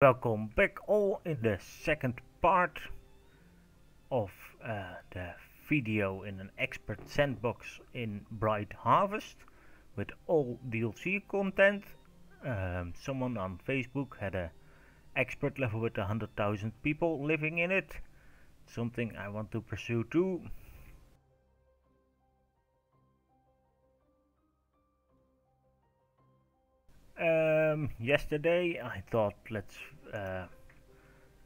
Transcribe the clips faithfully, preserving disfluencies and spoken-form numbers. Welcome back all in the second part of uh, the video in an expert sandbox in Bright Harvest with all D L C content. Um, someone on Facebook had a expert level with one hundred thousand people living in it. Something I want to pursue too. Um, yesterday I thought let's uh,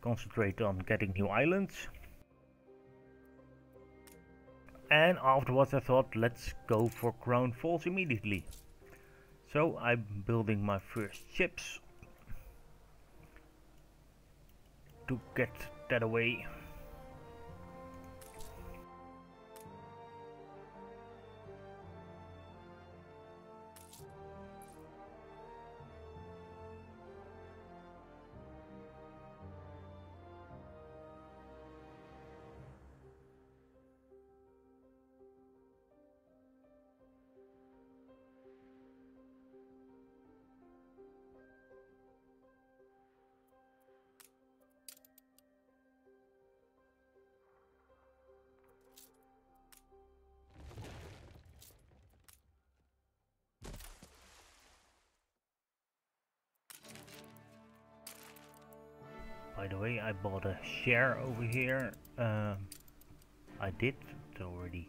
concentrate on getting new islands, and afterwards I thought let's go for Crown Falls immediately. So I'm building my first ships to get that away. By the way, I bought a share over here. Um, I did it already.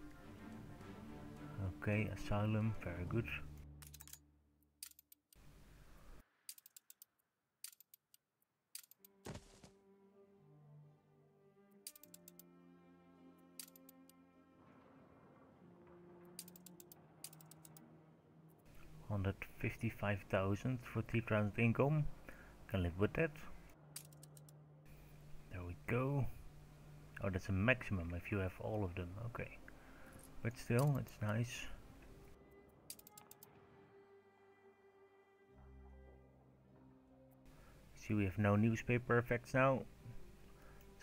Okay, asylum, very good. one hundred fifty-five thousand for three thousand income. Can live with that. Go. Oh, that's a maximum if you have all of them. Okay, but still, it's nice. See, we have no newspaper effects now,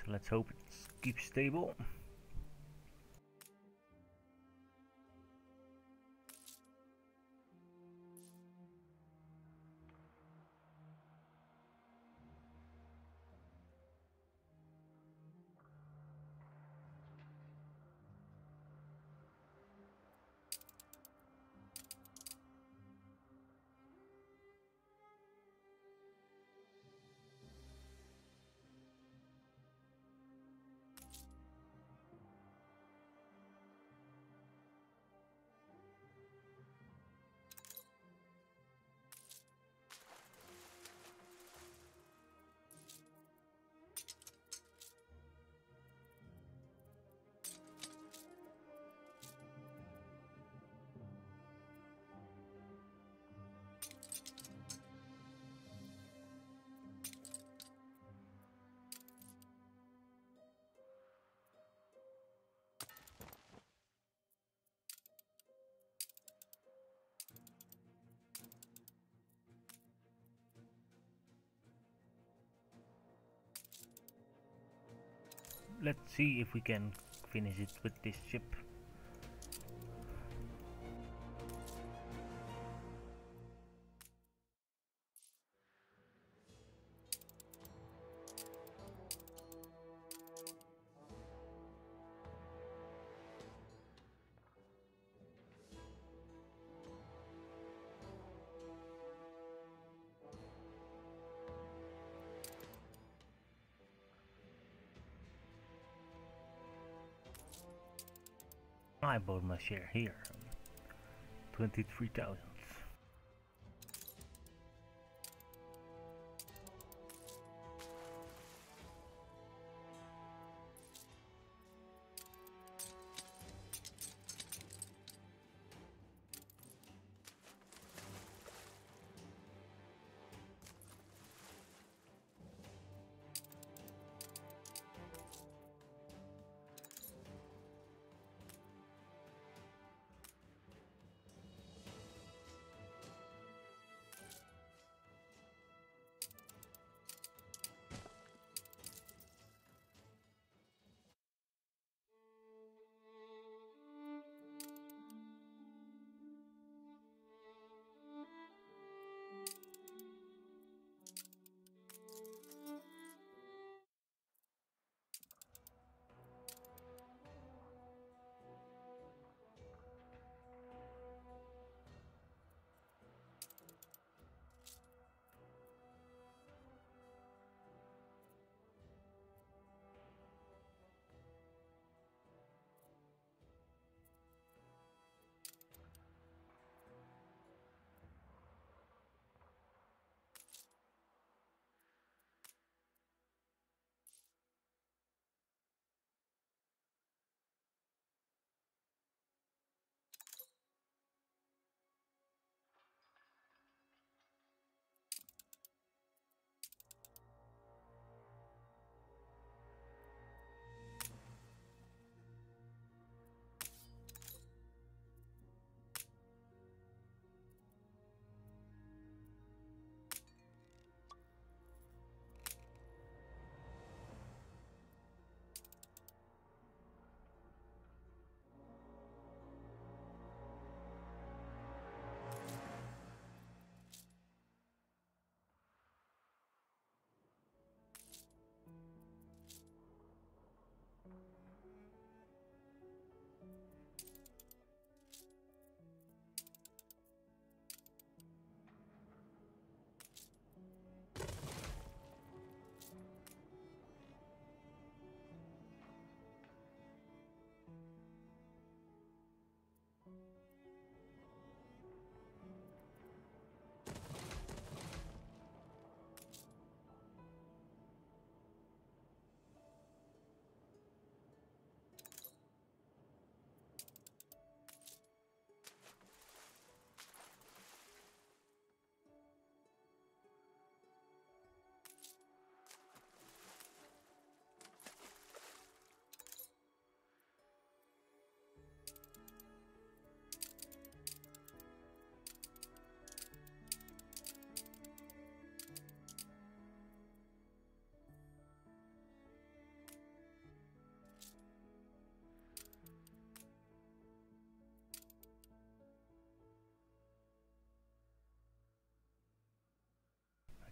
so let's hope it keeps stable. Let's see if we can finish it with this ship. I bought my share here, twenty-three thousand.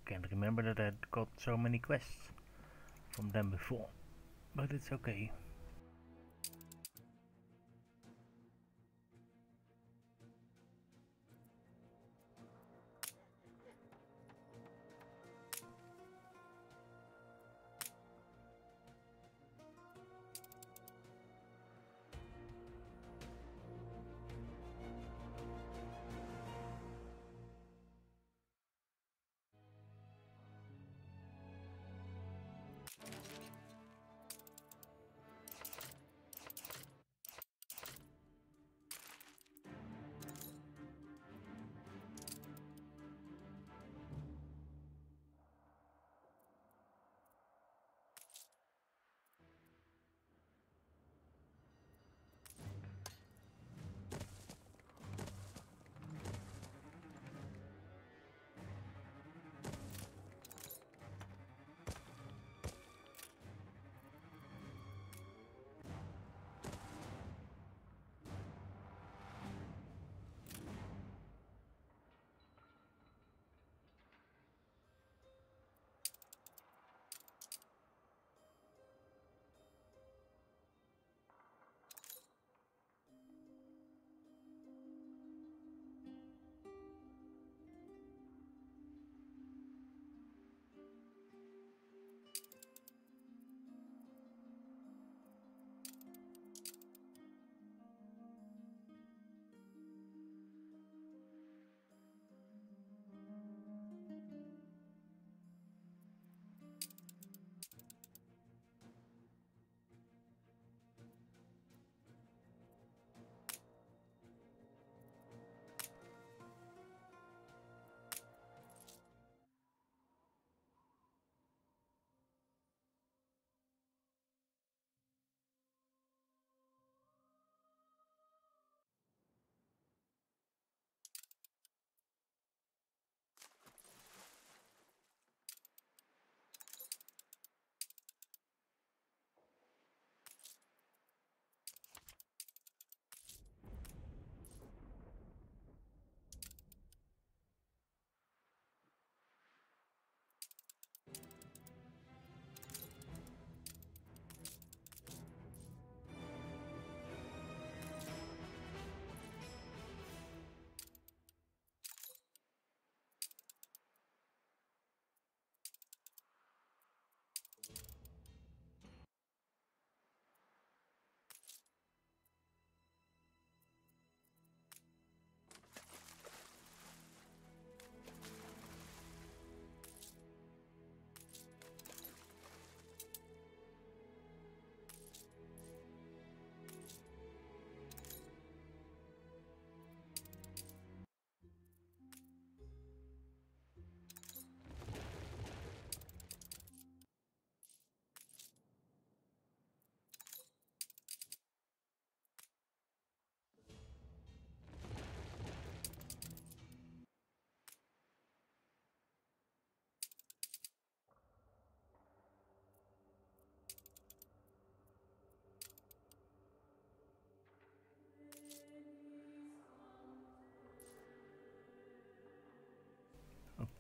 can't remember that I got so many quests from them before, but it's okay.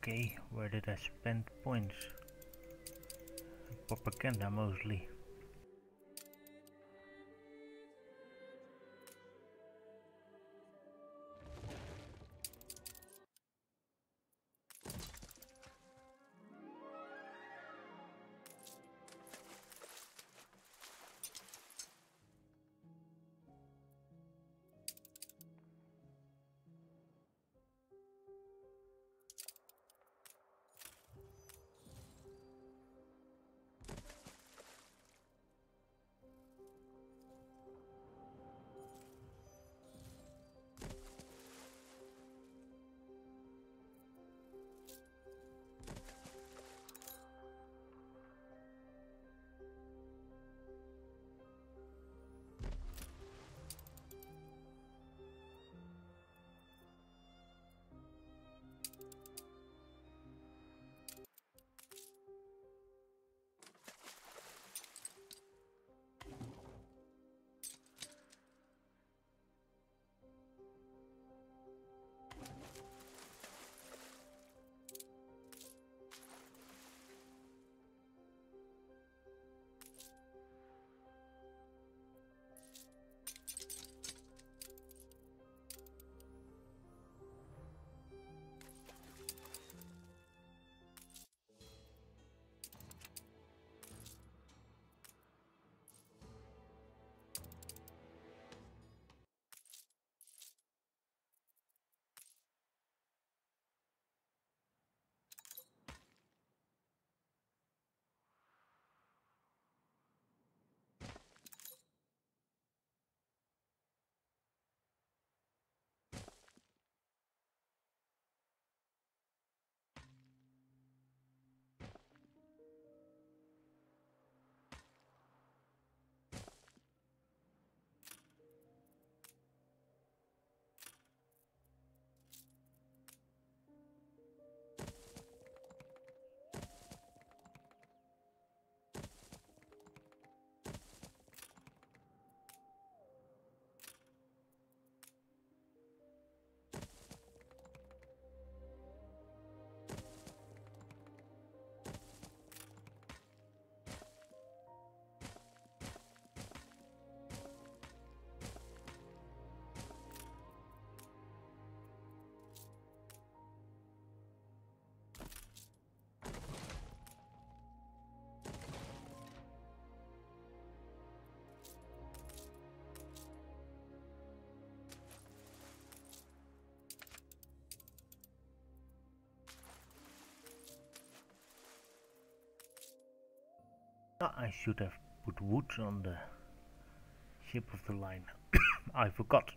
Okay, where did I spend points? Propaganda mostly. I should have put wood on the ship of the line. I forgot.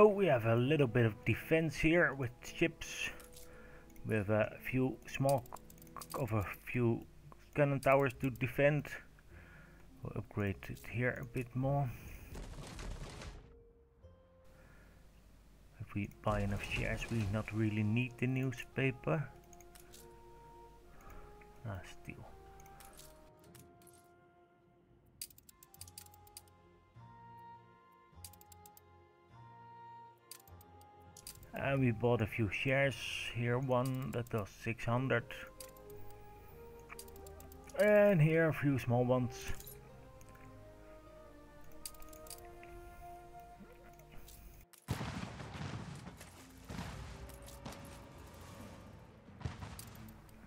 So we have a little bit of defense here with ships, with a few small of a few cannon towers to defend. We'll upgrade it here a bit more. If we buy enough shares, we not really need the newspaper. Ah, still. And we bought a few shares here, one that was six hundred, and here a few small ones.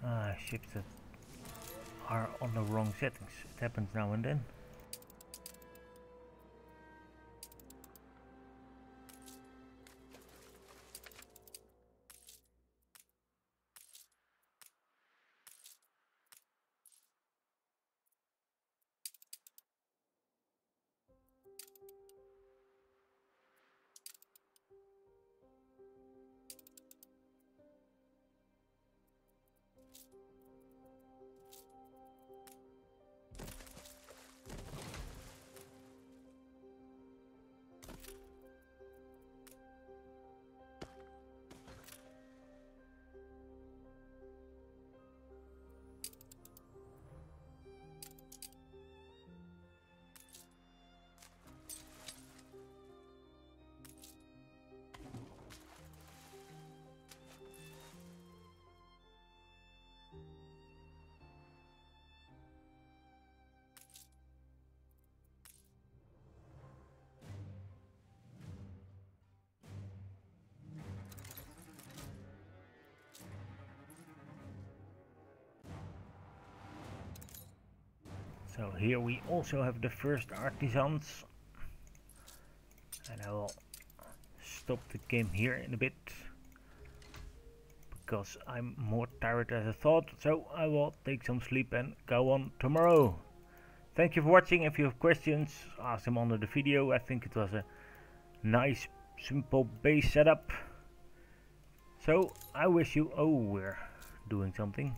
Ah, ships that are on the wrong settings, it happens now and then. So here we also have the first artisans, and I will stop the game here in a bit because I'm more tired as I thought, so I will take some sleep and go on tomorrow. Thank you for watching. If you have questions, ask them under the video. I think it was a nice simple base setup, so I wish you, oh, we're doing something.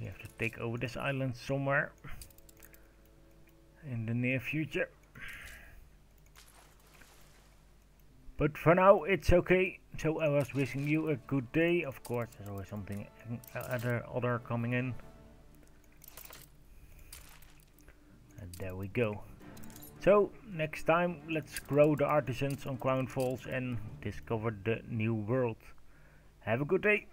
We have to take over this island somewhere in the near future. But for now it's okay. So I was wishing you a good day. Of course there's always something other, other coming in. And there we go. So next time let's grow the artisans on Crown Falls and discover the new world. Have a good day.